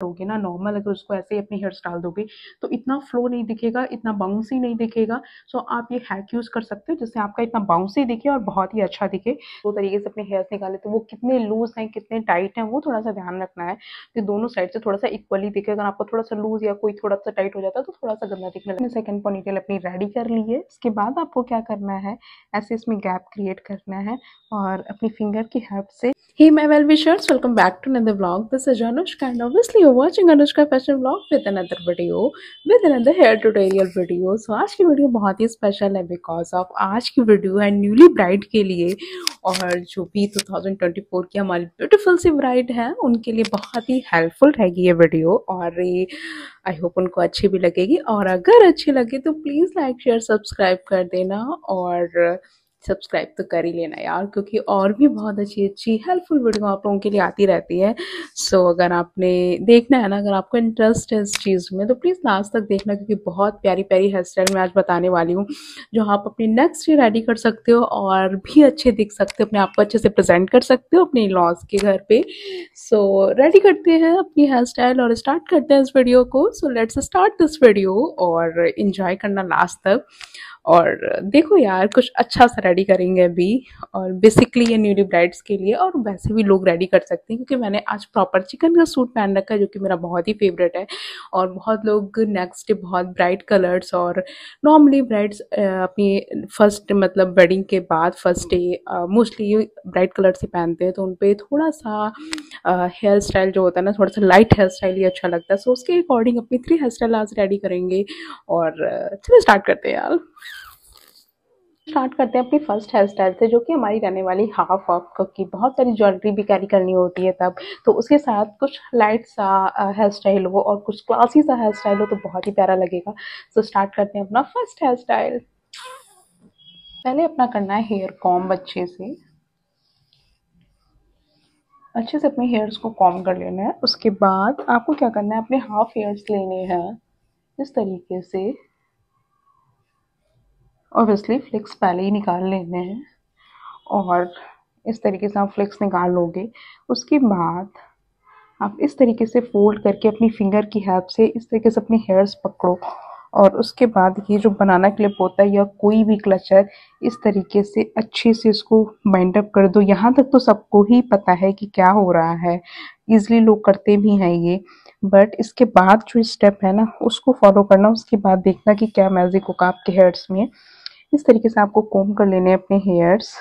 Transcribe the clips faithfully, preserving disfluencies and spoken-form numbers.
दोगे ना नॉर्मल, अगर उसको ऐसे ही अपनी हेयर्स डाल दोगे तो इतना फ्लो नहीं दिखेगा, इतना बाउंसी नहीं दिखेगा। सो आप ये हैक यूज़ कर सकते हो जिससे आपका इतना बाउंसी दिखे और बहुत ही अच्छा दिखे। दो तो तरीके से अपने हेयर्स निकाले तो वो कितने लूज हैं कितने टाइट हैं वो थोड़ा सा ध्यान रखना है कि दोनों साइड से थोड़ा सा इक्वली दिखे। अगर आपको थोड़ा सा लूज या कोई थोड़ा सा टाइट हो जाता है तो थोड़ा सा गंदा दिखने लगता है। सेकेंड पॉनीटेल अपनी रेडी कर ली है, इसके बाद आपको क्या करना है, ऐसे इसमें गैप क्रिएट करना है और अपनी फिंगर की हेल्प से। Hey my well wishers, welcome back to another vlog. This is Anushka and obviously you're watching Anushka Fashion Vlog with another video, with another hair tutorial video. So आज की video बहुत ही special है because of आज की video है newly bride के लिए और जो भी दो हज़ार चौबीस की हमारी ब्यूटीफुल सी ब्राइड है उनके लिए बहुत ही हेल्पफुल रहेगी ये वीडियो और आई होप उनको अच्छी भी लगेगी। और अगर अच्छी लगे तो प्लीज़ लाइक शेयर सब्सक्राइब कर देना और सब्सक्राइब तो कर ही लेना यार, क्योंकि और भी बहुत अच्छी अच्छी हेल्पफुल वीडियो आप लोगों के लिए आती रहती है। सो so, अगर आपने देखना है ना, अगर आपको इंटरेस्ट है इस चीज़ में तो प्लीज़ लास्ट तक देखना, क्योंकि बहुत प्यारी प्यारी हेयर स्टाइल मैं आज बताने वाली हूँ जो आप अपने नेक्स्ट ईयर रेडी कर सकते हो और भी अच्छे दिख सकते हो, अपने आप को अच्छे से प्रेजेंट कर सकते हो अपने लॉज के घर पर। सो so, रेडी करते हैं अपनी हेयर स्टाइल और स्टार्ट करते हैं इस वीडियो को। So let's start this video और इन्जॉय करना लास्ट तक और देखो यार कुछ अच्छा सा रेडी करेंगे अभी। और बेसिकली ये न्यूली ब्राइड्स के लिए और वैसे भी लोग रेडी कर सकते हैं, क्योंकि मैंने आज प्रॉपर चिकन का सूट पहन रखा है जो कि मेरा बहुत ही फेवरेट है। और बहुत लोग नेक्स्ट डे बहुत ब्राइट कलर्स और नॉर्मली ब्राइड्स अपनी फर्स्ट मतलब वेडिंग के बाद first day mostly bright colour से पहनते हैं, तो उन पर थोड़ा सा हेयर स्टाइल जो होता है ना थोड़ा सा लाइट हेयर स्टाइल ही अच्छा लगता है। सो उसके अकॉर्डिंग अपनी थ्री हेयर स्टाइल आज रेडी करेंगे और चलो स्टार्ट करते हैं यार। स्टार्ट करते हैं अपनी फर्स्ट हेयर स्टाइल से जो कि हमारी रहने वाली हाफ ऑफ, क्योंकि बहुत सारी ज्वेलरी भी कैरी करनी होती है तब, तो उसके साथ कुछ लाइट सा हेयर स्टाइल हो और कुछ क्लासी सा हेयर स्टाइल हो तो बहुत ही प्यारा लगेगा। सो स्टार्ट करते हैं अपना फर्स्ट हेयर स्टाइल। पहले अपना करना है हेयर कॉम्ब, अच्छे से अच्छे से अपने हेयर्स को कॉम्ब कर लेना है। उसके बाद आपको क्या करना है, अपने हाफ हेयर्स लेने हैं इस तरीके से, ऑब्वियसली फ्लिक्स पहले ही निकाल लेने हैं और इस तरीके से आप फ्लिक्स निकाल लोगे। उसके बाद आप इस तरीके से फोल्ड करके अपनी फिंगर की हेल्प से इस तरीके से अपने हेयर्स पकड़ो और उसके बाद ये जो बनाना क्लिप होता है या कोई भी क्लचर इस तरीके से अच्छे से इसको बाइंड अप कर दो। यहाँ तक तो सबको ही पता है कि क्या हो रहा है, ईजिली लोग करते भी हैं ये, बट इसके बाद जो स्टेप है ना उसको फॉलो करना। उसके बाद देखना कि क्या मैजिक होगा आपके हेयर्स में। इस तरीके से आपको कोम कर लेने अपने हेयर्स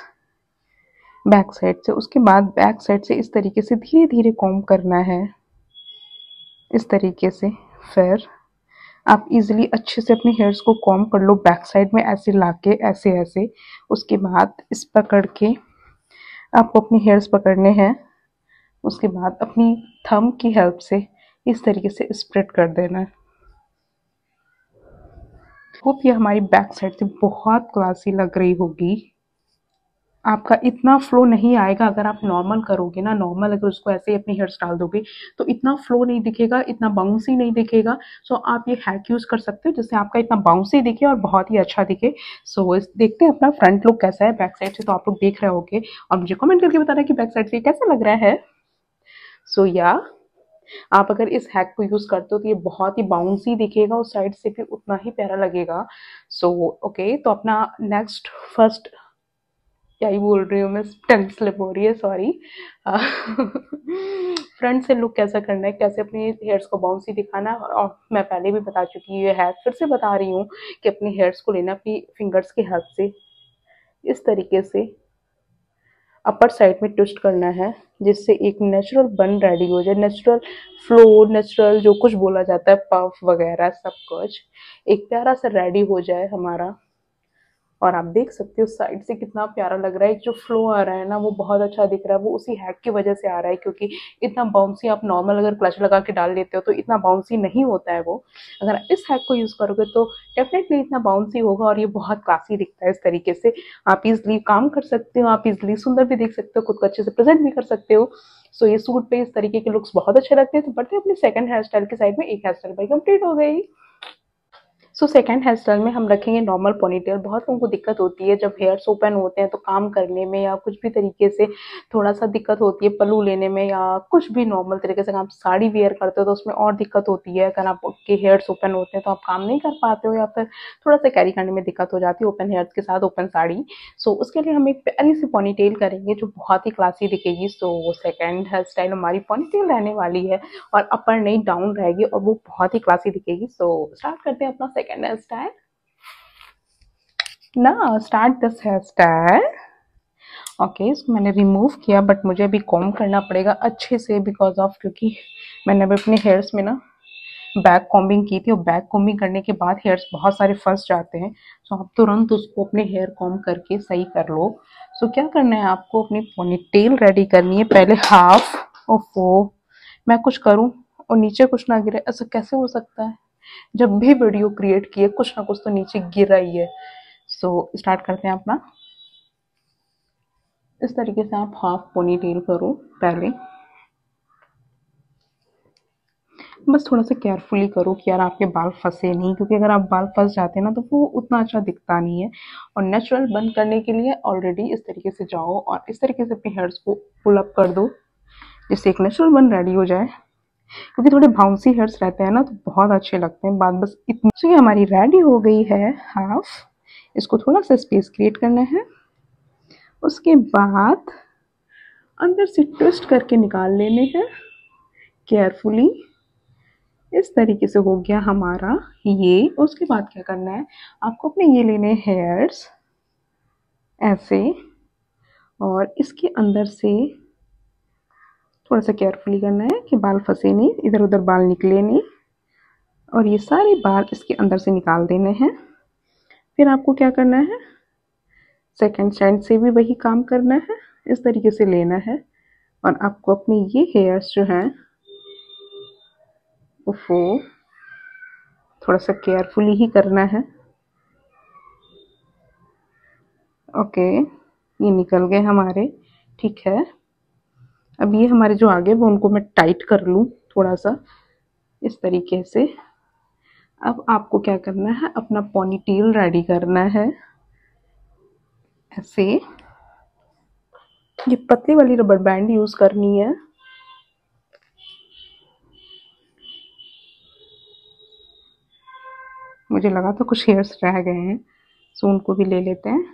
बैक साइड से। उसके बाद बैक साइड से इस तरीके से धीरे धीरे कोम करना है इस तरीके से। फिर आप इजीली अच्छे से अपने हेयर्स को कोम कर लो बैक साइड में, ऐसे लाके ऐसे ऐसे। उसके बाद इस पकड़ के आपको अपने हेयर्स पकड़ने हैं। उसके बाद अपनी थंब की हेल्प से इस तरीके से स्प्रेड कर देना है। होप ये हमारी बैक साइड से बहुत क्लासी लग रही होगी। आपका इतना फ्लो नहीं आएगा अगर आप नॉर्मल करोगे ना, नॉर्मल अगर उसको ऐसे ही अपने हेयर्स डाल दोगे तो इतना फ्लो नहीं दिखेगा, इतना बाउंसी नहीं दिखेगा। सो आप ये हैक यूज़ कर सकते हो जिससे आपका इतना बाउंसी दिखे और बहुत ही अच्छा दिखे। सो देखते हैं अपना फ्रंट लुक कैसा है बैक साइड से, तो आप लोग देख रहे होगे और मुझे कमेंट करके बताना कि बैक साइड से कैसा लग रहा है। सो या आप अगर इस हैक को यूज़ करते हो तो ये बहुत ही बाउंसी दिखेगा, उस साइड से भी उतना ही प्यारा लगेगा। सो ओके, तो अपना नेक्स्ट फर्स्ट, क्या ही बोल रही हूँ मैं, टंग स्लिप हो रही है, सॉरी। फ्रंट से लुक कैसा करना है, कैसे अपने हेयर्स को बाउंसी दिखाना, और मैं पहले भी बता चुकी हूँ है, फिर से बता रही हूँ कि अपने हेयर्स को लेना अपनी फिंगर्स की हेल्प से इस तरीके से अपर साइड में ट्विस्ट करना है, जिससे एक नेचुरल बन रेडी हो जाए, नेचुरल फ्लो, नेचुरल जो कुछ बोला जाता है पफ वगैरह सब कुछ एक प्यारा सा रेडी हो जाए हमारा। और आप देख सकते हो साइड से कितना प्यारा लग रहा है, जो फ्लो आ रहा है ना वो बहुत अच्छा दिख रहा है, वो उसी हैक की वजह से आ रहा है। क्योंकि इतना बाउंसी आप नॉर्मल अगर क्लच लगा के डाल देते हो तो इतना बाउंसी नहीं होता है वो, अगर इस हैक को यूज़ करोगे तो डेफिनेटली इतना बाउंसी होगा और ये बहुत क्लासी दिखता है। इस तरीके से आप इजली काम कर सकते हो, आप इजली सुंदर भी दिख सकते हो, खुद को अच्छे से प्रेजेंट भी कर सकते हो। सो ये सूट पे इस तरीके के लुक्स बहुत अच्छे लगते हैं। तो बढ़ते हैं अपने सेकंड हेयर स्टाइल के साइड में, एक हेयर स्टाइल भाई कम्प्लीट हो गई। सो सेकंड हेयर स्टाइल में हम रखेंगे नॉर्मल पोनीटेल। बहुत लोगों को दिक्कत होती है जब हेयर्स ओपन होते हैं तो काम करने में या कुछ भी तरीके से थोड़ा सा दिक्कत होती है, पल्लू लेने में या कुछ भी नॉर्मल तरीके से। आप साड़ी वेयर करते हो तो उसमें और दिक्कत होती है, अगर आपके हेयर्स ओपन होते हैं तो आप काम नहीं कर पाते हो या फिर थोड़ा सा कैरी करने में दिक्कत हो जाती है ओपन हेयर्स के साथ ओपन साड़ी। सो उसके लिए हम एक प्यारी सी पोनीटेल करेंगे जो बहुत ही क्लासी दिखेगी। सो सेकेंड हेयर स्टाइल हमारी पोनीटेल रहने वाली है और अपर नहीं डाउन रहेगी और वो बहुत ही क्लासी दिखेगी। सो स्टार्ट करते हैं अपना सेकेंड हेयर स्टाइल। ना start this hair style. Okay, इसको मैंने रिमूव किया बट मुझे अभी कॉम करना पड़ेगा अच्छे से बिकॉज ऑफ क्योंकि मैंने अभी अपने हेयर्स में ना बैक कॉम्बिंग की थी और बैक कॉम्बिंग करने के बाद हेयर्स बहुत सारे फंस जाते हैं। सो so, आप तुरंत उसको अपने हेयर कॉम करके सही कर लो। सो so, क्या करना है आपको, अपनी पोनीटेल रेडी करनी है पहले हाफ। ओफो मैं कुछ करूं और नीचे कुछ ना गिरे, ऐसा कैसे हो सकता है? जब भी वीडियो क्रिएट किए कुछ ना कुछ तो नीचे गिर रही है। सो so, स्टार्ट करते हैं अपना। इस तरीके से आप हाफ पोनीटेल करो पहले। बस थोड़ा सा केयरफुली करो कि यार आपके बाल फंसे नहीं, क्योंकि अगर आप बाल फंस जाते हैं ना तो वो उतना अच्छा दिखता नहीं है। और नेचुरल बन करने के लिए ऑलरेडी इस तरीके से जाओ और इस तरीके से अपने हेयर्स को पुल अप कर दो जिससे एक नेचुरल बन रेडी हो जाए। क्योंकि थोड़े बाउंसी हेयर्स रहते हैं ना तो बहुत अच्छे लगते हैं। बात बस इतनी सी हमारी रेडी हो गई है हाफ। इसको थोड़ा सा स्पेस क्रिएट करना है, उसके बाद अंदर से ट्विस्ट करके निकाल लेने हैं केयरफुली। इस तरीके से हो गया हमारा ये। उसके बाद क्या करना है आपको, अपने ये लेने हेयर्स ऐसे और इसके अंदर से थोड़ा सा केयरफुली करना है कि बाल फंसे नहीं, इधर उधर बाल निकले नहीं, और ये सारे बाल इसके अंदर से निकाल देने हैं। फिर आपको क्या करना है, सेकेंड स्टैंड से भी वही काम करना है। इस तरीके से लेना है और आपको अपने ये हेयर्स जो हैं वो थोड़ा सा केयरफुली ही करना है। ओके, ये निकल गए हमारे, ठीक है। अब ये हमारे जो आगे वो उनको मैं टाइट कर लूँ थोड़ा सा इस तरीके से। अब आपको क्या करना है, अपना पोनीटेल रेडी करना है ऐसे। ये पतली वाली रबर बैंड यूज करनी है। मुझे लगा था कुछ हेयर्स रह गए हैं, सो उनको भी ले लेते हैं।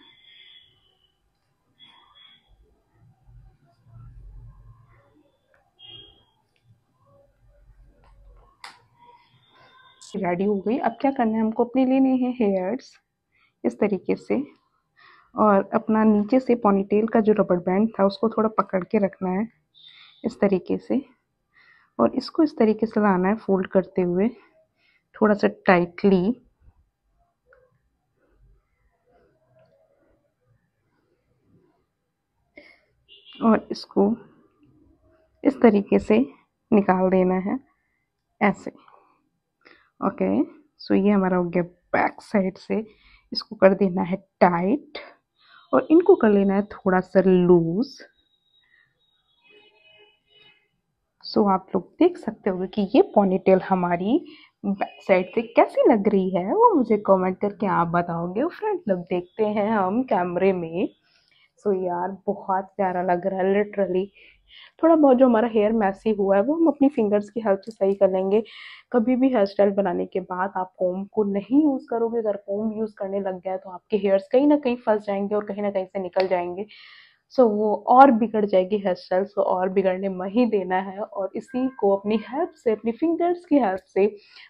रेडी हो गई। अब क्या करना है हमको, अपने लेने हैं हेयर्स इस तरीके से और अपना नीचे से पोनीटेल का जो रबर बैंड था उसको थोड़ा पकड़ के रखना है इस तरीके से और इसको इस तरीके से लाना है फोल्ड करते हुए थोड़ा सा टाइटली। और इसको इस तरीके से निकाल देना है ऐसे। ओके, सो ये हमारा हो गया बैक साइड से। इसको कर देना है टाइट और इनको कर लेना है थोड़ा सा लूज। सो आप लोग देख सकते होंगे कि ये पोनीटेल हमारी बैक साइड से कैसी लग रही है, वो मुझे कमेंट करके आप बताओगे। फ्रेंड लोग देखते हैं हम कैमरे में। सो यार बहुत प्यारा लग रहा है लिटरली। थोड़ा बहुत जो हमारा हेयर मैसी हुआ है वो हम अपनी फिंगर्स की हेल्प से सही कर लेंगे। कभी भी हेयर स्टाइल बनाने के बाद आप कोम को नहीं यूज़ करोगे। अगर कोम यूज़ करने लग गया तो आपके हेयर्स कहीं ना कहीं फंस जाएंगे और कहीं ना कहीं से निकल जाएंगे। सो वो और बिगड़ जाएगी हेयर स्टाइल। सो और बिगड़ने में ही देना है और इसी को अपनी हेल्प से, अपनी फिंगर्स की हेल्प से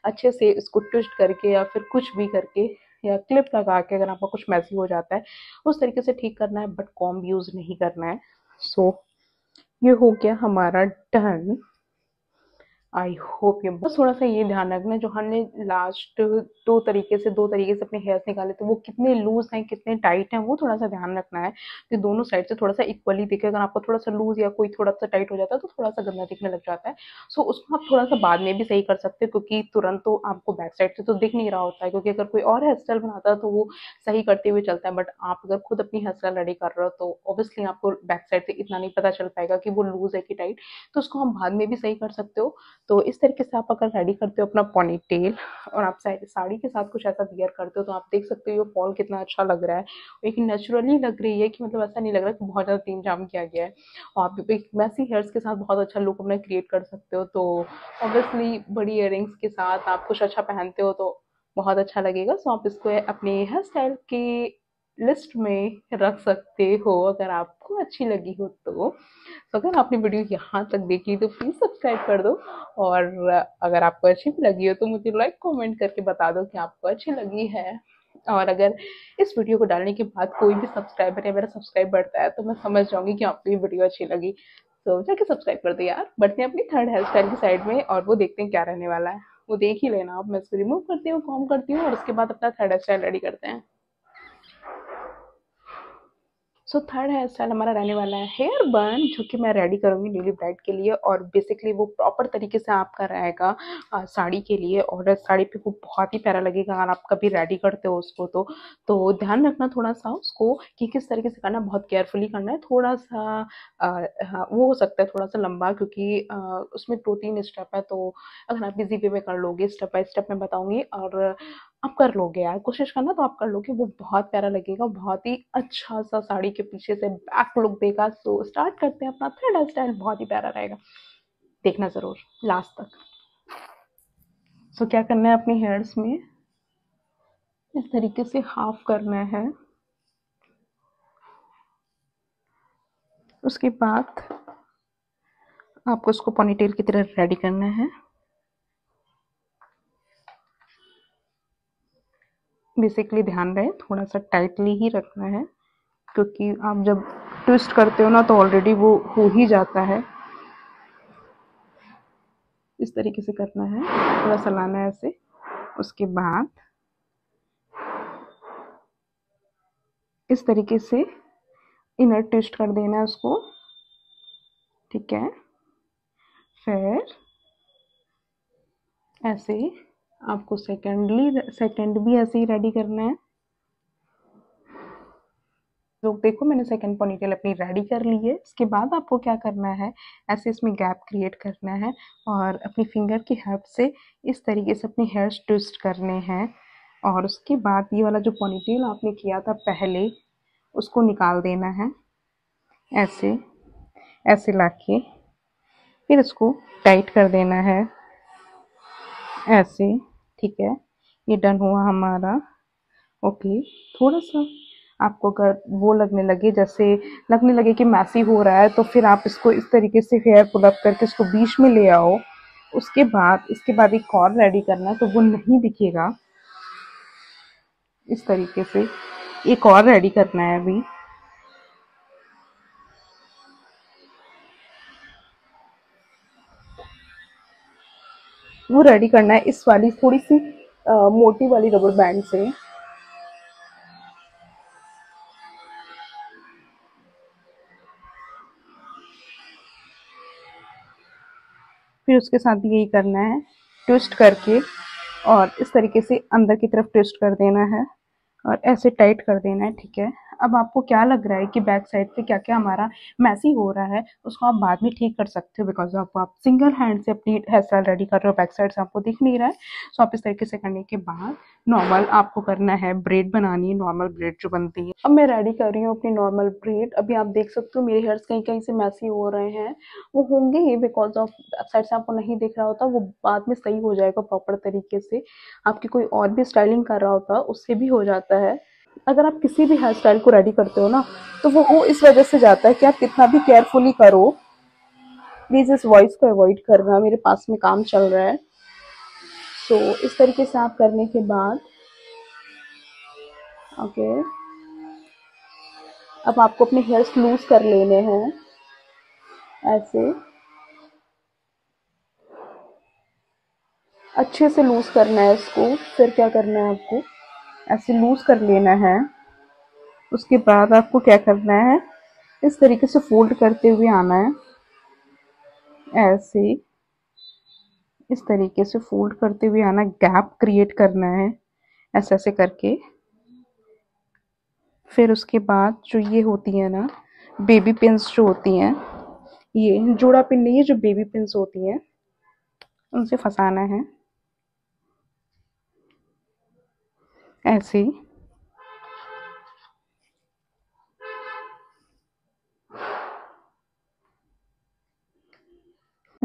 अच्छे से इसको ट्विस्ट करके या फिर कुछ भी करके या क्लिप लगा के अगर आपका कुछ मैसी हो जाता है उस तरीके से ठीक करना है, बट कॉम्ब यूज़ नहीं करना है। सो ये हो गया हमारा डन। आई होप ये बस थोड़ा सा ये ध्यान रखना जो हमने लास्ट दो तरीके से दो तरीके से अपने हेयर्स निकाले थे वो कितने लूज हैं कितने टाइट हैं वो थोड़ा सा ध्यान रखना है कि दोनों साइड से थोड़ा सा इक्वली दिखे। अगर आपको थोड़ा सा लूज या कोई थोड़ा सा टाइट हो जाता है तो थोड़ा सा गंदा दिखने लग जाता है। सो उसको आप थोड़ा सा बाद में भी सही कर सकते हो क्योंकि तुरंत तो आपको बैक साइड से तो दिख नहीं रहा होता है। क्योंकि अगर कोई और हेयर स्टाइल बनाता है तो वो सही करते हुए चलता है, बट आप अगर खुद अपनी हेयर स्टाइल रेडी कर रहे हो तो ऑब्वियसली आपको बैक साइड से इतना नहीं पता चल पाएगा कि वो लूज है कि टाइट। तो उसको हम बाद में भी सही कर सकते हो। तो इस तरीके से आप अगर रेडी करते हो अपना पॉनी टेल और आप साड़ी के साथ कुछ ऐसा वियर करते हो तो आप देख सकते हो फॉल कितना अच्छा लग रहा है, एक नेचुरली लग रही है कि मतलब ऐसा नहीं लग रहा कि बहुत ज़्यादा तीन जाम किया गया है। और आप एक मैसी हेयर्स के साथ बहुत अच्छा लुक अपना क्रिएट कर सकते हो। तो ऑब्वियसली बड़ी इयररिंग्स के साथ आप कुछ अच्छा पहनते हो तो बहुत अच्छा लगेगा। सो आप इसको अपने हेयर स्टाइल की लिस्ट में रख सकते हो अगर आपको अच्छी लगी हो तो। तो अगर आपने वीडियो यहाँ तक देख ली तो प्लीज़ सब्सक्राइब कर दो, और अगर आपको अच्छी लगी हो तो मुझे लाइक कमेंट करके बता दो कि आपको अच्छी लगी है। और अगर इस वीडियो को डालने के बाद कोई भी सब्सक्राइबर या मेरा सब्सक्राइब बढ़ता है तो मैं समझ जाऊँगी कि आपको ये वीडियो अच्छी लगी। तो जाके सब्सक्राइब कर दो यार। बढ़ते हैं अपनी थर्ड हेयर स्टाइल की साइड में और वो देखते हैं क्या रहने वाला है, वो देख ही लेना आप। मैं इसको रिमूव करती हूँ, कॉम करती हूँ और उसके बाद अपना थर्ड हेयर स्टाइल रेडी करते हैं। सो थर्ड हेयर स्टाइल हमारा रहने वाला है हेयर बन, जो कि मैं रेडी करूँगी न्यूली ब्राइड के लिए। और बेसिकली वो प्रॉपर तरीके से आपका रहेगा साड़ी के लिए, और साड़ी पे वो बहुत ही प्यारा लगेगा अगर आप कभी रेडी करते हो उसको। तो तो ध्यान रखना थोड़ा सा उसको कि किस तरीके से करना है, बहुत केयरफुली करना है। थोड़ा सा आ, हाँ, वो हो सकता है थोड़ा सा लंबा, क्योंकि आ, उसमें दो तीन स्टेप है। तो अगर आप इजी वे में कर लोगे, स्टेप बाय स्टेप मैं बताऊँगी और आप कर लोगे यार, कोशिश करना तो आप कर लोगे, वो बहुत प्यारा लगेगा, बहुत ही अच्छा सा साड़ी के पीछे से बैक लुक देगा। सो स्टार्ट करते हैं अपना थर्ड हेयर स्टाइल, बहुत ही प्यारा रहेगा, देखना ज़रूर लास्ट तक। सो क्या करना है, अपने हेयर्स में इस तरीके से हाफ करना है। उसके बाद आपको उसको पॉनीटेल की तरह रेडी करना है। बेसिकली ध्यान रहे थोड़ा सा टाइटली ही रखना है, क्योंकि आप जब ट्विस्ट करते हो ना तो ऑलरेडी वो हो ही जाता है। इस तरीके से करना है, थोड़ा सा लाना है ऐसे। उसके बाद इस तरीके से इनर ट्विस्ट कर देना है उसको, ठीक है। फिर ऐसे आपको सेकेंडली सेकेंड भी ऐसे ही रेडी करना है। लोग देखो मैंने सेकेंड पॉनीटेल अपनी रेडी कर ली है। इसके बाद आपको क्या करना है, ऐसे इसमें गैप क्रिएट करना है और अपनी फिंगर की हेल्प से इस तरीके से अपने हेयर्स ट्विस्ट करने हैं। और उसके बाद ये वाला जो पॉनीटेल आपने किया था पहले, उसको निकाल देना है ऐसे ऐसे लाके, फिर इसको टाइट कर देना है ऐसे, ठीक है। ये डन हुआ हमारा, ओके। थोड़ा सा आपको अगर वो लगने लगे, जैसे लगने लगे कि मैसी हो रहा है, तो फिर आप इसको इस तरीके से हेयर पुल अप करके इसको बीच में ले आओ। उसके बाद इसके बाद एक और रेडी करना है, तो वो नहीं दिखेगा। इस तरीके से एक और रेडी करना है अभी, वो रेडी करना है इस वाली थोड़ी सी आ, मोटी वाली रबर बैंड से। फिर उसके साथ यही करना है, ट्विस्ट करके और इस तरीके से अंदर की तरफ ट्विस्ट कर देना है और ऐसे टाइट कर देना है, ठीक है। अब आपको क्या लग रहा है कि बैक साइड पे क्या क्या हमारा मैसी हो रहा है, उसको आप बाद में ठीक कर सकते हो, बिकॉज आपको आप सिंगल हैंड से अपनी हेयर स्टाइल रेडी कर रहे हो, बैक साइड से आपको दिख नहीं रहा है। सो आप इस तरीके से करने के बाद नॉर्मल आपको करना है, ब्रेड बनानी है, नॉर्मल ब्रेड जो बनती है। अब मैं रेडी कर रही हूँ अपनी नॉर्मल ब्रेड। अभी आप देख सकते हो मेरे हेयर्स कहीं कहीं से मैसी हो रहे हैं, वो होंगे ही बिकॉज ऑफ बैक साइड से आपको नहीं दिख रहा होता, वो बाद में सही हो जाएगा प्रॉपर तरीके से। आपकी कोई और भी स्टाइलिंग कर रहा होता उससे भी हो जाता है। अगर आप किसी भी हेयर स्टाइल को रेडी करते हो ना तो वो हो इस वजह से जाता है कि आप कितना भी केयरफुली करो। प्लीज इस वॉइस को अवॉइड करना, मेरे पास में काम चल रहा है। सो so, इस तरीके से आप करने के बाद ओके okay. अब आपको अपने हेयर्स लूज कर लेने हैं ऐसे, अच्छे से लूज करना है इसको। फिर क्या करना है, आपको ऐसे लूज कर लेना है। उसके बाद आपको क्या करना है, इस तरीके से फोल्ड करते हुए आना है ऐसे, इस तरीके से फोल्ड करते हुए आना, गैप क्रिएट करना है ऐसे ऐसे करके। फिर उसके बाद जो ये होती है ना बेबी पिंस जो होती हैं, ये जोड़ा पिन नहीं है, जो बेबी पिंस होती हैं उनसे फंसाना है ऐसे ही।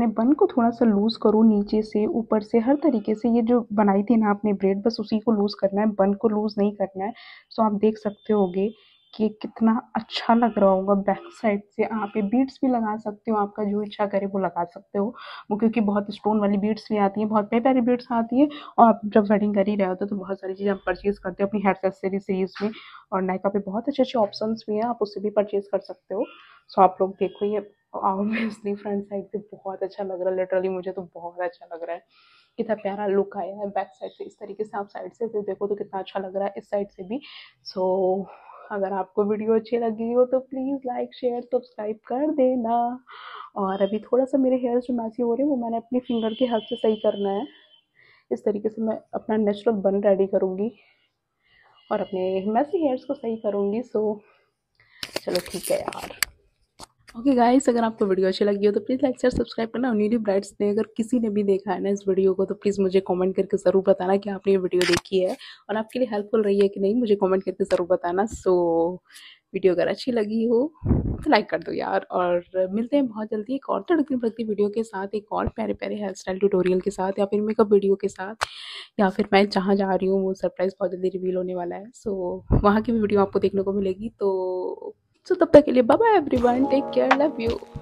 अपने बन को थोड़ा सा लूज करो, नीचे से ऊपर से हर तरीके से। ये जो बनाई थी ना आपने ब्रेड, बस उसी को लूज करना है, बन को लूज नहीं करना है। सो आप देख सकते होगे कि कितना अच्छा लग रहा होगा। बैक साइड से आप ये बीड्स भी लगा सकते हो, आपका जो इच्छा करे वो लगा सकते हो वो, क्योंकि बहुत स्टोन वाली बीड्स भी आती हैं, बहुत प्यारी प्यारी बीड्स आती है। और आप जब वेडिंग कर ही रहे होते हो तो बहुत सारी चीज़ें आप परचेज़ करते हो अपनी हेयर एक्सेसरी सीरीज़ में, और नायका पे बहुत अच्छे अच्छे ऑप्शन भी हैं, आप उससे भी परचेज़ कर सकते हो। सो आप लोग देखो, ये ऑब्वियसली फ्रंट साइड से बहुत अच्छा लग रहा है, लिटरली मुझे तो बहुत अच्छा लग रहा है, कितना प्यारा लुक आया है। बैक साइड से इस तरीके से आप साइड से देखो तो कितना अच्छा लग रहा है, इस साइड से भी। सो अगर आपको वीडियो अच्छी लगी हो तो प्लीज़ लाइक शेयर सब्सक्राइब कर देना। और अभी थोड़ा सा मेरे हेयर जो मैसी हो रहे हैं वो मैंने अपनी फिंगर की हेल्प से सही करना है। इस तरीके से मैं अपना नेचुरल बन रेडी करूँगी और अपने मैसी हेयर्स को सही करूँगी। सो चलो ठीक है यार। ओके गाइस, अगर आपको वीडियो अच्छी लगी हो तो प्लीज़ लाइक शेयर सब्सक्राइब करना। न्यूली ब्राइड्स ने अगर किसी ने भी देखा है ना इस वीडियो को तो प्लीज़ मुझे कमेंट करके ज़रूर बताना कि आपने ये वीडियो देखी है और आपके लिए हेल्पफुल रही है कि नहीं, मुझे कमेंट करके ज़रूर बताना। सो वीडियो अगर अच्छी लगी हो तो लाइक कर दो यार। और मिलते हैं बहुत जल्दी एक और तड़कती भड़कती वीडियो के साथ, एक और प्यारे प्यारे हेयर स्टाइल ट्यूटोरियल के साथ, या फिर मेकअप वीडियो के साथ, या फिर मैं जहाँ जा रही हूँ वो सरप्राइज़ बहुत जल्दी रिवील होने वाला है। सो वहाँ की भी वीडियो आपको देखने को मिलेगी। तो So, तब तक के लिए bye bye everyone, take care, love you.